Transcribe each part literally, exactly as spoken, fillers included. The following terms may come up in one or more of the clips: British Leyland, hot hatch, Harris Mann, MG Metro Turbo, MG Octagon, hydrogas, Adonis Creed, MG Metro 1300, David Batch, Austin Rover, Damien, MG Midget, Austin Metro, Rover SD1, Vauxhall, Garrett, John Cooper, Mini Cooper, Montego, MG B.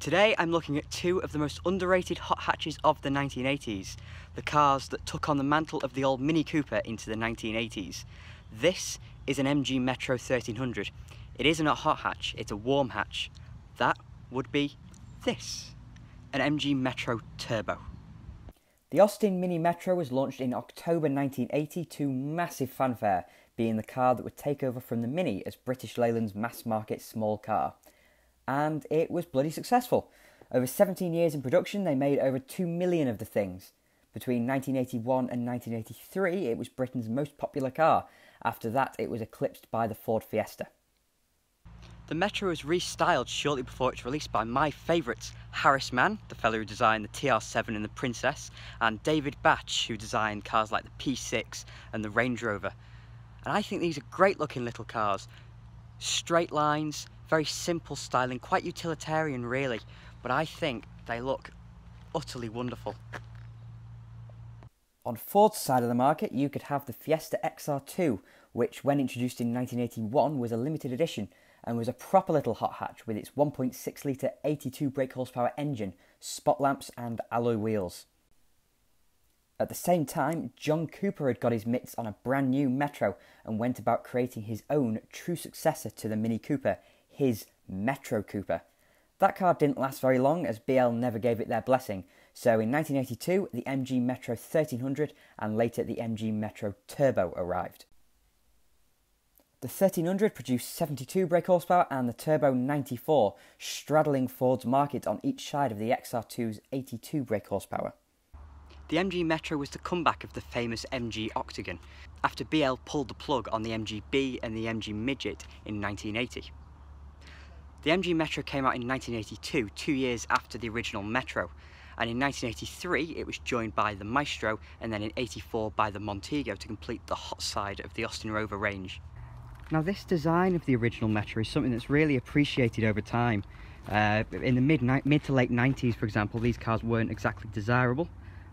Today I'm looking at two of the most underrated hot hatches of the nineteen eighties, the cars that took on the mantle of the old Mini Cooper into the nineteen eighties. This is an M G Metro thirteen hundred. It isn't a hot hatch, it's a warm hatch. That would be this, an M G Metro Turbo. The Austin Mini Metro was launched in October nineteen eighty to massive fanfare, being the car that would take over from the Mini as British Leyland's mass market small car. And it was bloody successful. Over seventeen years in production, they made over two million of the things. Between nineteen eighty-one and nineteen eighty-three, it was Britain's most popular car. After that, it was eclipsed by the Ford Fiesta. The Metro was restyled shortly before its release by my favourites, Harris Mann, the fellow who designed the T R seven and the Princess, and David Batch, who designed cars like the P six and the Range Rover. And I think these are great looking little cars. Straight lines, very simple styling, quite utilitarian really, but I think they look utterly wonderful. On Ford's side of the market, you could have the Fiesta X R two, which when introduced in nineteen eighty-one was a limited edition and was a proper little hot hatch with its one point six litre eighty-two brake horsepower engine, spot lamps and alloy wheels. At the same time, John Cooper had got his mitts on a brand new Metro and went about creating his own true successor to the Mini Cooper, his Metro Cooper. That car didn't last very long as B L never gave it their blessing, so in nineteen eighty-two the M G Metro thirteen hundred and later the M G Metro Turbo arrived. The thirteen hundred produced seventy-two brake horsepower and the Turbo ninety-four, straddling Ford's market on each side of the X R two's eighty-two brake horsepower. The M G Metro was the comeback of the famous M G Octagon, after B L pulled the plug on the M G B and the M G Midget in nineteen eighty. The M G Metro came out in nineteen eighty-two, two years after the original Metro, and in nineteen eighty-three it was joined by the Maestro and then in eighty-four by the Montego to complete the hot side of the Austin Rover range. Now this design of the original Metro is something that's really appreciated over time. Uh, in the mid, mid to late nineties, for example, these cars weren't exactly desirable,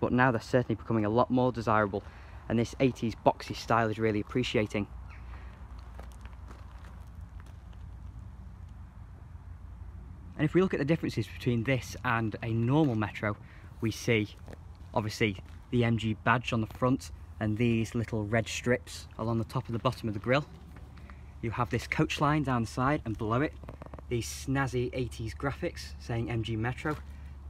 but now they're certainly becoming a lot more desirable, and this eighties boxy style is really appreciating. And if we look at the differences between this and a normal Metro, we see obviously the M G badge on the front and these little red strips along the top and the bottom of the grille. You have this coach line down the side and below it, these snazzy eighties graphics saying M G Metro,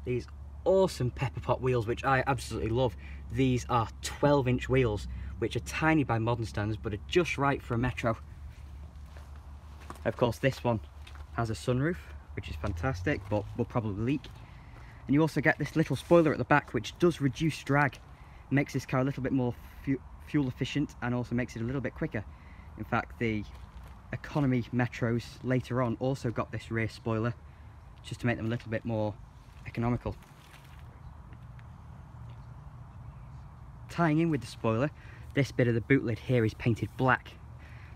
these awesome pepper pot wheels which I absolutely love. These are twelve inch wheels which are tiny by modern standards but are just right for a Metro. Of course this one has a sunroof which is fantastic but will probably leak, and you also get this little spoiler at the back which does reduce drag. It makes this car a little bit more fu fuel efficient and also makes it a little bit quicker. In fact, the economy Metros later on also got this rear spoiler just to make them a little bit more economical. Tying in with the spoiler, this bit of the boot lid here is painted black,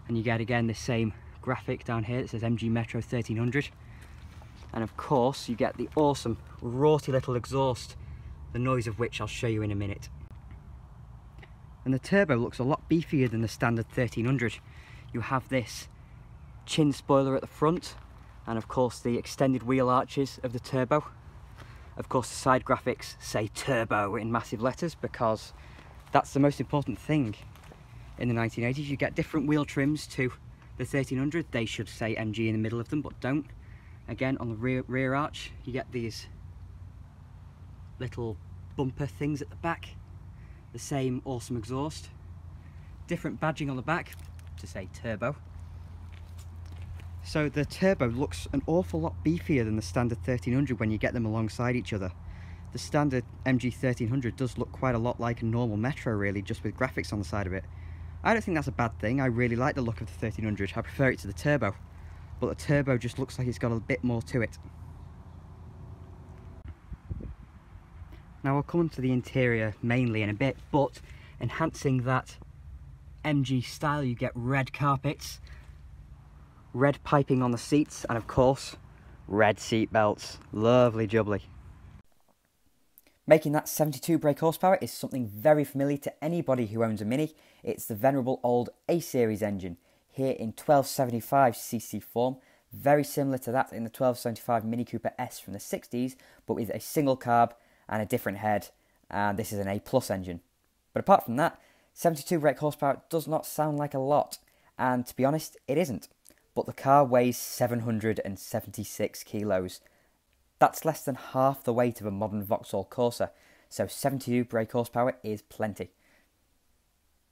and you get again the same graphic down here that says M G Metro thirteen hundred, and of course you get the awesome rorty little exhaust, the noise of which I'll show you in a minute. And the Turbo looks a lot beefier than the standard thirteen hundred. You have this chin spoiler at the front and of course the extended wheel arches of the Turbo. Of course the side graphics say Turbo in massive letters because that's the most important thing in the nineteen eighties. You get different wheel trims to the thirteen hundred. They should say M G in the middle of them, but don't. Again, on the rear, rear arch, you get these little bumper things at the back. The same awesome exhaust. Different badging on the back to say Turbo. So the Turbo looks an awful lot beefier than the standard thirteen hundred when you get them alongside each other. The standard M G thirteen hundred does look quite a lot like a normal Metro really, just with graphics on the side of it. I don't think that's a bad thing. I really like the look of the thirteen hundred, I prefer it to the Turbo, but the Turbo just looks like it's got a bit more to it. Now I'll come on to the interior mainly in a bit, but enhancing that M G style you get red carpets, red piping on the seats and of course red seat belts, lovely jubbly. Making that seventy-two brake horsepower is something very familiar to anybody who owns a Mini. It's the venerable old A series engine, here in twelve seventy-five c c form, very similar to that in the twelve seventy-five Mini Cooper S from the sixties, but with a single carb and a different head, and this is an A plus engine. But apart from that, seventy-two brake horsepower does not sound like a lot, and to be honest, it isn't. But the car weighs seven hundred seventy-six kilos. That's less than half the weight of a modern Vauxhall Corsa, so seventy-two brake horsepower is plenty.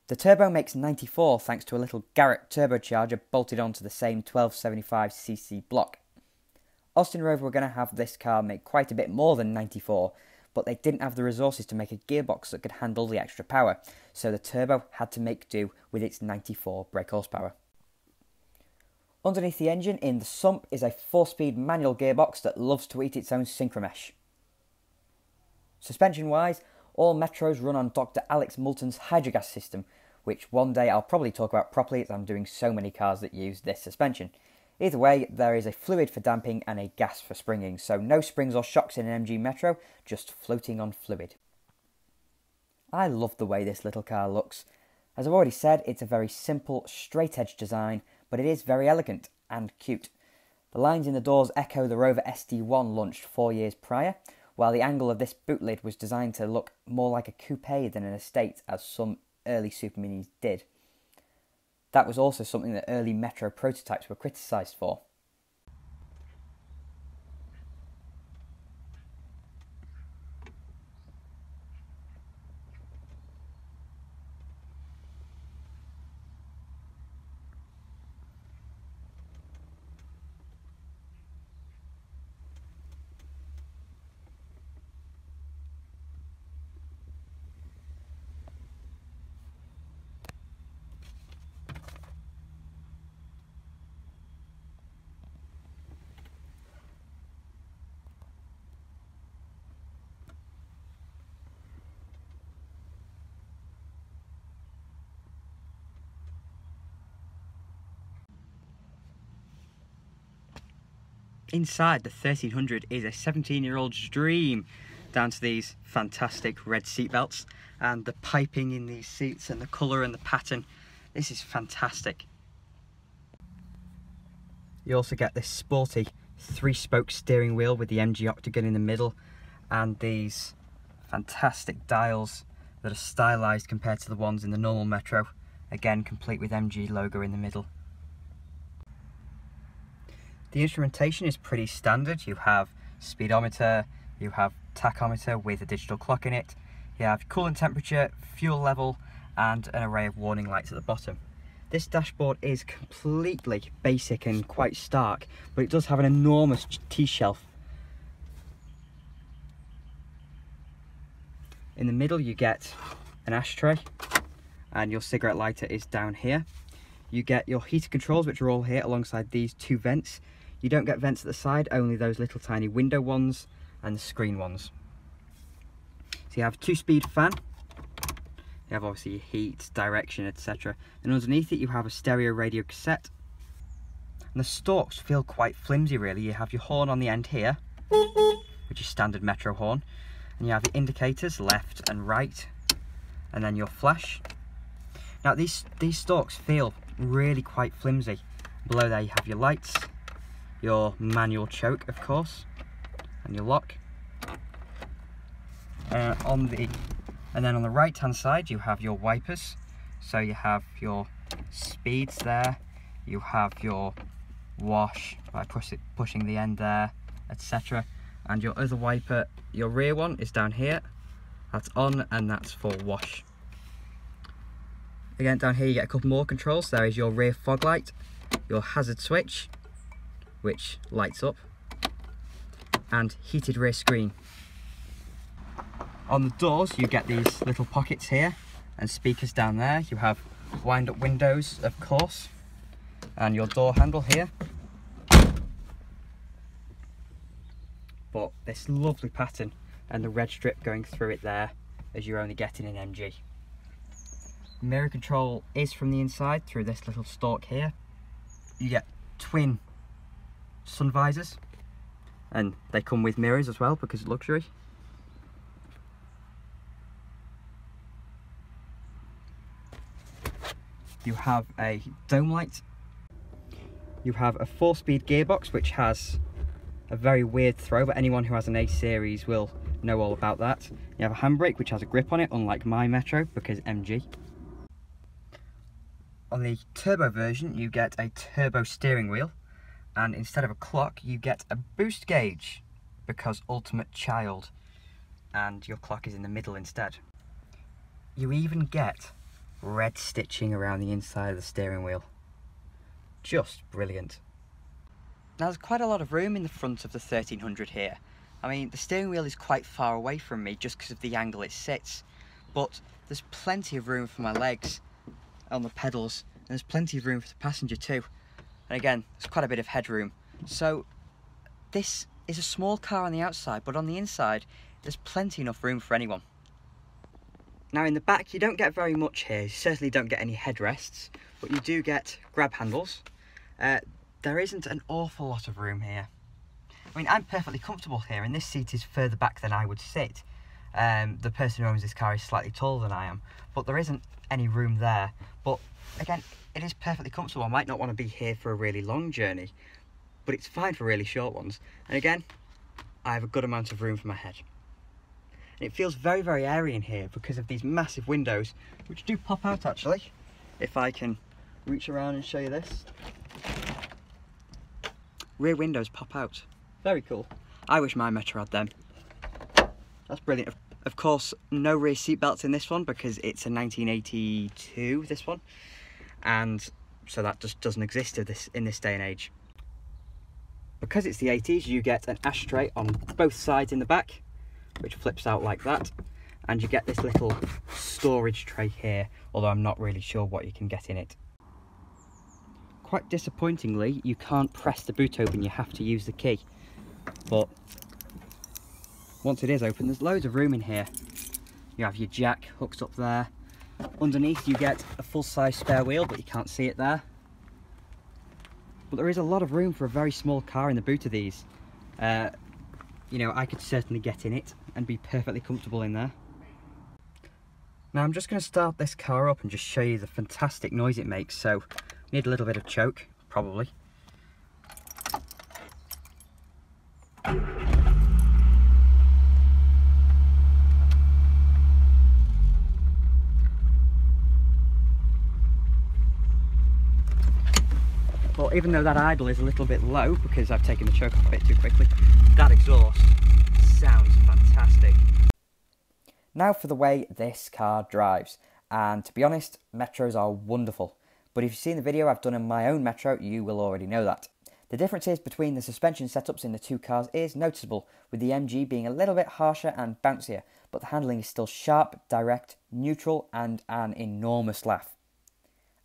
The turbo makes ninety-four thanks to a little Garrett turbocharger bolted onto the same twelve seventy-five c c block. Austin Rover were going to have this car make quite a bit more than ninety-four, but they didn't have the resources to make a gearbox that could handle the extra power, so the turbo had to make do with its ninety-four brake horsepower. Underneath the engine in the sump is a four-speed manual gearbox that loves to eat its own synchromesh. Suspension-wise, all Metros run on Doctor Alex Moulton's hydrogas system, which one day I'll probably talk about properly as I'm doing so many cars that use this suspension. Either way, there is a fluid for damping and a gas for springing, so no springs or shocks in an M G Metro, just floating on fluid. I love the way this little car looks. As I've already said, it's a very simple, straight-edge design, but it is very elegant and cute. The lines in the doors echo the Rover S D one launched four years prior, while the angle of this boot lid was designed to look more like a coupe than an estate, as some early Super Minis did. That was also something that early Metro prototypes were criticised for. Inside the thirteen hundred is a seventeen-year-old's dream, down to these fantastic red seatbelts and the piping in these seats and the colour and the pattern. This is fantastic. You also get this sporty three-spoke steering wheel with the M G Octagon in the middle and these fantastic dials that are stylised compared to the ones in the normal Metro, again complete with M G logo in the middle. The instrumentation is pretty standard. You have speedometer, you have tachometer with a digital clock in it, you have coolant temperature, fuel level, and an array of warning lights at the bottom. This dashboard is completely basic and quite stark, but it does have an enormous T-shelf. In the middle you get an ashtray, and your cigarette lighter is down here. You get your heater controls, which are all here alongside these two vents. You don't get vents at the side, only those little tiny window ones and the screen ones. So you have a two-speed fan, you have obviously heat, direction, et cetera. And underneath it you have a stereo radio cassette. And the stalks feel quite flimsy really. You have your horn on the end here, which is standard Metro horn. And you have the indicators left and right, and then your flash. Now these, these stalks feel really quite flimsy. Below there you have your lights, your manual choke of course, and your lock. Uh, on the, and then on the right hand side you have your wipers, so you have your speeds there, you have your wash by push it, pushing the end there, et cetera. And your other wiper, your rear one, is down here, that's on and that's for wash. Again, down here you get a couple more controls. There is your rear fog light, your hazard switch, which lights up, and heated rear screen. On the doors, you get these little pockets here, and speakers down there. You have wind-up windows, of course, and your door handle here. But this lovely pattern, and the red strip going through it there, as you only get in an M G. Mirror control is from the inside through this little stalk here. You get twin sun visors, and they come with mirrors as well because it's luxury. You have a dome light. you have a four-speed gearbox, which has a very weird throw, but anyone who has an A-series will know all about that. You have a handbrake, which has a grip on it, unlike my Metro, because M G. On the turbo version, you get a turbo steering wheel, and instead of a clock, you get a boost gauge, because ultimate child, and your clock is in the middle instead. You even get red stitching around the inside of the steering wheel. Just brilliant. Now there's quite a lot of room in the front of the thirteen hundred here. I mean, the steering wheel is quite far away from me just because of the angle it sits, but there's plenty of room for my legs on the pedals, and there's plenty of room for the passenger too. And again, there's quite a bit of headroom. So this is a small car on the outside, but on the inside, there's plenty enough room for anyone. Now in the back, you don't get very much here. You certainly don't get any headrests, but you do get grab handles. Uh, there isn't an awful lot of room here. I mean, I'm perfectly comfortable here, and this seat is further back than I would sit. Um, the person who owns this car is slightly taller than I am, but there isn't any room there. But again, it is perfectly comfortable. I might not want to be here for a really long journey, but it's fine for really short ones. And again, I have a good amount of room for my head. It feels very, very airy in here because of these massive windows, which do pop out actually. If I can reach around and show you this. Rear windows pop out. Very cool. I wish my Metro had them. That's brilliant. Of course, no rear seat belts in this one because it's a nineteen eighty-two, this one. And so that just doesn't exist in this, in this day and age. Because it's the eighties, you get an ashtray on both sides in the back, which flips out like that, and you get this little storage tray here, although I'm not really sure what you can get in it. Quite disappointingly, you can't press the boot open, you have to use the key, but once it is open, there's loads of room in here. You have your jack hooked up there. Underneath you get a full-size spare wheel, but you can't see it there. But there is a lot of room for a very small car in the boot of these. Uh, you know, I could certainly get in it and be perfectly comfortable in there. Now I'm just going to start this car up and just show you the fantastic noise it makes, so need a little bit of choke, probably. Well, even though that idle is a little bit low because I've taken the choke off a bit too quickly, that exhaust sounds fantastic. Now for the way this car drives, and to be honest, Metros are wonderful, but if you've seen the video I've done in my own Metro, you will already know that. The differences between the suspension setups in the two cars is noticeable, with the M G being a little bit harsher and bouncier, but the handling is still sharp, direct, neutral, and an enormous laugh.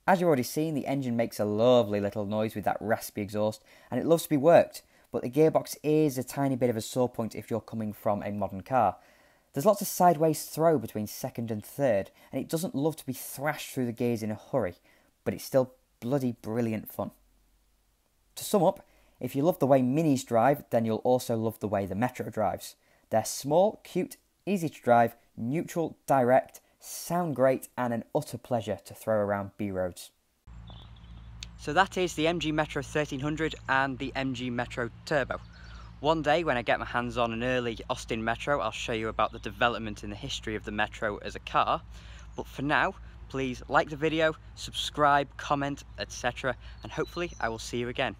As you've already seen, the engine makes a lovely little noise with that raspy exhaust, and it loves to be worked, but the gearbox is a tiny bit of a sore point if you're coming from a modern car. There's lots of sideways throw between second and third, and it doesn't love to be thrashed through the gears in a hurry, but it's still bloody brilliant fun. To sum up, if you love the way Minis drive, then you'll also love the way the Metro drives. They're small, cute, easy to drive, neutral, direct, sound great, and an utter pleasure to throw around B roads. So that is the M G Metro thirteen hundred and the M G Metro Turbo. One day when I get my hands on an early Austin Metro, I'll show you about the development in the history of the Metro as a car. But for now, please like the video, subscribe, comment, et cetera, and hopefully I will see you again.